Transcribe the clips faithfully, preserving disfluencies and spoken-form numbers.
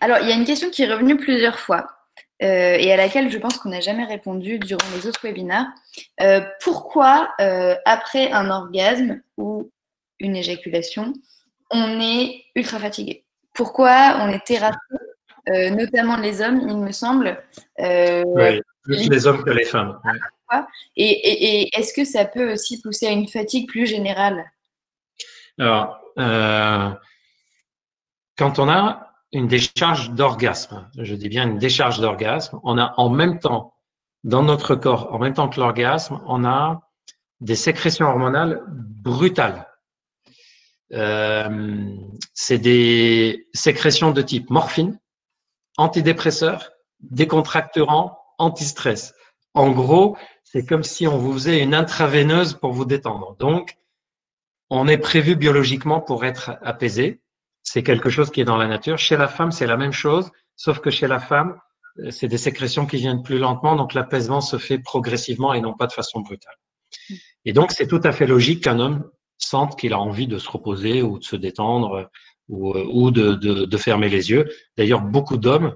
Alors, il y a une question qui est revenue plusieurs fois euh, et à laquelle je pense qu'on n'a jamais répondu durant les autres webinaires. Euh, pourquoi, euh, après un orgasme ou une éjaculation, on est ultra fatigué? Pourquoi on est terrassé, euh, notamment les hommes, il me semble. Euh, oui, plus les hommes que les femmes. Ouais. Et, et, et est-ce que ça peut aussi pousser à une fatigue plus générale? Alors, euh, quand on a une décharge d'orgasme, je dis bien une décharge d'orgasme, on a en même temps, dans notre corps, en même temps que l'orgasme, on a des sécrétions hormonales brutales. Euh, c'est des sécrétions de type morphine, antidépresseur, décontracturant, anti-stress. En gros, c'est comme si on vous faisait une intraveineuse pour vous détendre. Donc, on est prévu biologiquement pour être apaisé. C'est quelque chose qui est dans la nature. Chez la femme, c'est la même chose, sauf que chez la femme, c'est des sécrétions qui viennent plus lentement, donc l'apaisement se fait progressivement et non pas de façon brutale. Et donc, c'est tout à fait logique qu'un homme sente qu'il a envie de se reposer ou de se détendre ou, ou de, de, de fermer les yeux. D'ailleurs, beaucoup d'hommes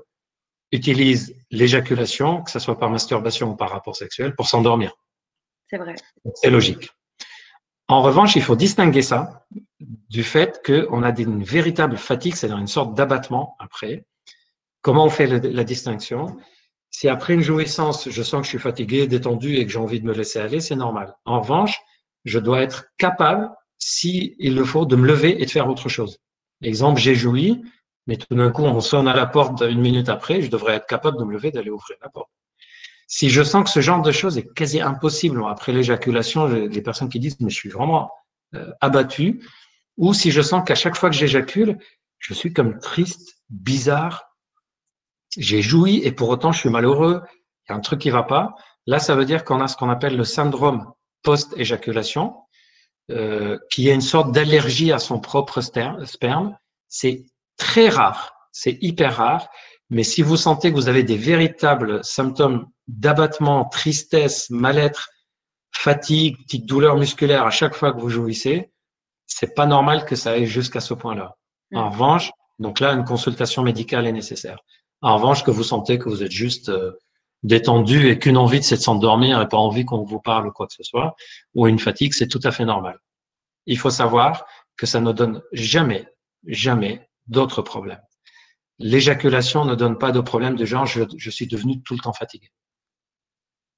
utilisent l'éjaculation, que ce soit par masturbation ou par rapport sexuel, pour s'endormir. C'est vrai. C'est logique. En revanche, il faut distinguer ça du fait qu'on a une véritable fatigue, c'est-à-dire une sorte d'abattement après. Comment on fait la, la distinction? Si après une jouissance, je sens que je suis fatigué, détendu et que j'ai envie de me laisser aller, c'est normal. En revanche, je dois être capable, si il le faut, de me lever et de faire autre chose. Exemple, j'ai joui, mais tout d'un coup, on sonne à la porte une minute après, je devrais être capable de me lever, d'aller ouvrir la porte. Si je sens que ce genre de choses est quasi impossible, après l'éjaculation, les personnes qui disent « mais je suis vraiment euh, abattu », ou si je sens qu'à chaque fois que j'éjacule, je suis comme triste, bizarre, j'ai joui et pour autant je suis malheureux, il y a un truc qui ne va pas, là ça veut dire qu'on a ce qu'on appelle le syndrome post-éjaculation, euh, qui est une sorte d'allergie à son propre sperme. C'est très rare, c'est hyper rare, mais si vous sentez que vous avez des véritables symptômes d'abattement, tristesse, mal-être, fatigue, petite douleur musculaire à chaque fois que vous jouissez, c'est pas normal que ça aille jusqu'à ce point-là. En mmh. revanche, donc là, une consultation médicale est nécessaire. En revanche, que vous sentez que vous êtes juste euh, détendu et qu'une envie, c'est de s'endormir et pas envie qu'on vous parle ou quoi que ce soit, ou une fatigue, c'est tout à fait normal. Il faut savoir que ça ne donne jamais, jamais d'autres problèmes. L'éjaculation ne donne pas de problème de genre, je, je suis devenu tout le temps fatigué.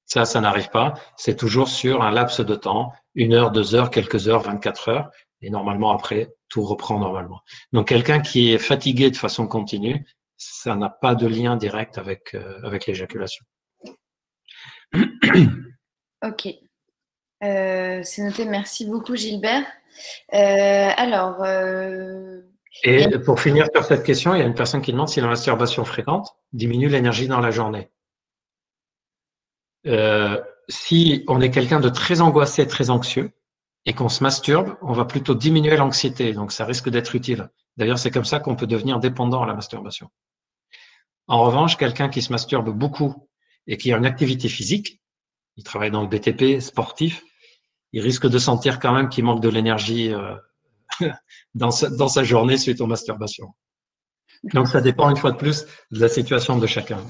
Ça, ça n'arrive pas. C'est toujours sur un laps de temps, une heure, deux heures, quelques heures, vingt-quatre heures. Et normalement, après, tout reprend normalement. Donc, quelqu'un qui est fatigué de façon continue, ça n'a pas de lien direct avec, euh, avec l'éjaculation. Ok. Euh, c'est noté. Merci beaucoup, Gilbert. Euh, alors... Euh... Et pour finir sur cette question, il y a une personne qui demande si la masturbation fréquente diminue l'énergie dans la journée. Euh, si on est quelqu'un de très angoissé, très anxieux, et qu'on se masturbe, on va plutôt diminuer l'anxiété, donc ça risque d'être utile. D'ailleurs, c'est comme ça qu'on peut devenir dépendant à la masturbation. En revanche, quelqu'un qui se masturbe beaucoup et qui a une activité physique, il travaille dans le B T P, sportif, il risque de sentir quand même qu'il manque de l'énergie euh, dans, sa, dans sa journée suite aux masturbations. Donc, ça dépend une fois de plus de la situation de chacun.